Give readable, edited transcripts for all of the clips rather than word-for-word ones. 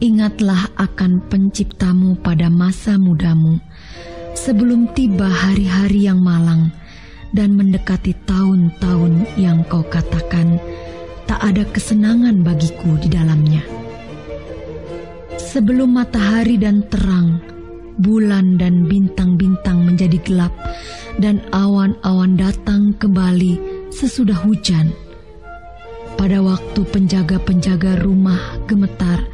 Ingatlah akan penciptamu pada masa mudamu, sebelum tiba hari-hari yang malang dan mendekati tahun-tahun yang kau katakan tak ada kesenangan bagiku di dalamnya. Sebelum matahari dan terang, bulan dan bintang-bintang menjadi gelap, dan awan-awan datang kembali sesudah hujan. Pada waktu penjaga-penjaga rumah gemetar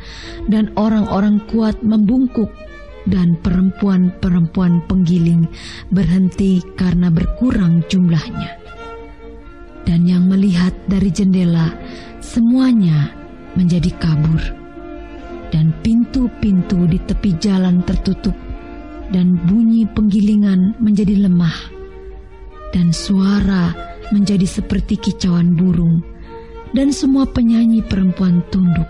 dan orang-orang kuat membungkuk dan perempuan-perempuan penggiling berhenti karena berkurang jumlahnya. Dan yang melihat dari jendela semuanya menjadi kabur. Dan pintu-pintu di tepi jalan tertutup dan bunyi penggilingan menjadi lemah. Dan suara menjadi seperti kicauan burung. Dan semua penyanyi perempuan tunduk.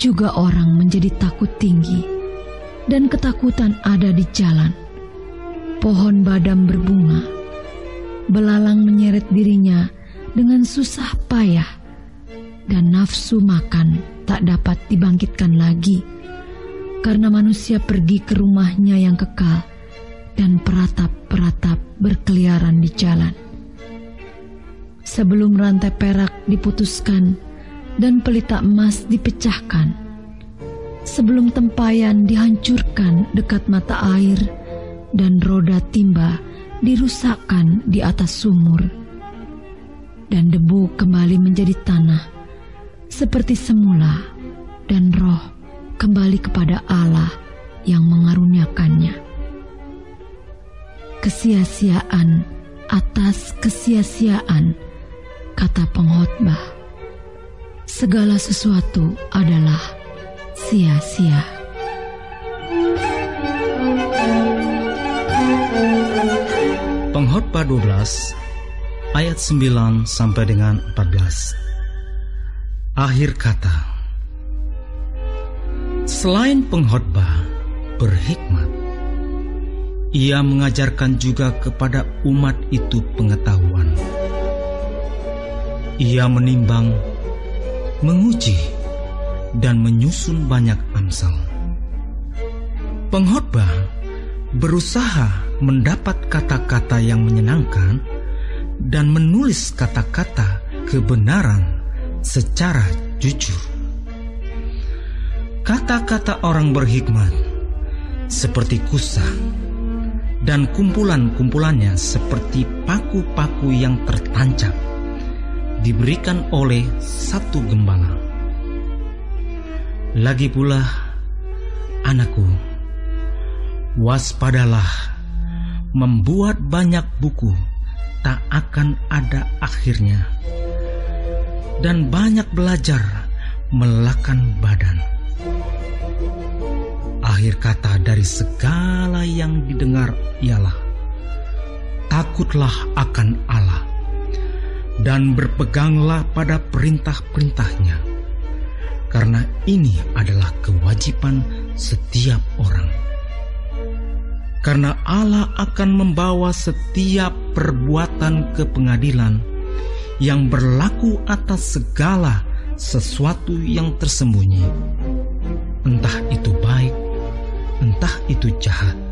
Juga orang menjadi takut tinggi, dan ketakutan ada di jalan. Pohon badam berbunga, belalang menyeret dirinya dengan susah payah, dan nafsu makan tak dapat dibangkitkan lagi, karena manusia pergi ke rumahnya yang kekal, dan peratap-peratap berkeliaran di jalan. Sebelum rantai perak diputuskan dan pelita emas dipecahkan, sebelum tempayan dihancurkan dekat mata air dan roda timba dirusakkan di atas sumur, dan debu kembali menjadi tanah seperti semula, dan roh kembali kepada Allah yang mengaruniakannya. Kesia-siaan atas kesia-siaan, kata pengkhotbah. Segala sesuatu adalah sia-sia. Pengkhotbah 12 ayat 9 sampai dengan 14. Akhir kata. Selain pengkhotbah berhikmat, ia mengajarkan juga kepada umat itu pengetahuan. Ia menimbang, menguji, dan menyusun banyak amsal. Pengkhotbah berusaha mendapat kata-kata yang menyenangkan dan menulis kata-kata kebenaran secara jujur. Kata-kata orang berhikmat seperti kusa, dan kumpulan-kumpulannya seperti paku-paku yang tertancap, diberikan oleh satu gembala. Lagi pula, anakku, waspadalah, membuat banyak buku tak akan ada akhirnya, dan banyak belajar melelahkan badan. Akhir kata dari segala yang didengar ialah, takutlah akan Allah dan berpeganglah pada perintah-perintahnya, karena ini adalah kewajiban setiap orang. Karena Allah akan membawa setiap perbuatan ke pengadilan, yang berlaku atas segala sesuatu yang tersembunyi, entah itu baik, entah itu jahat.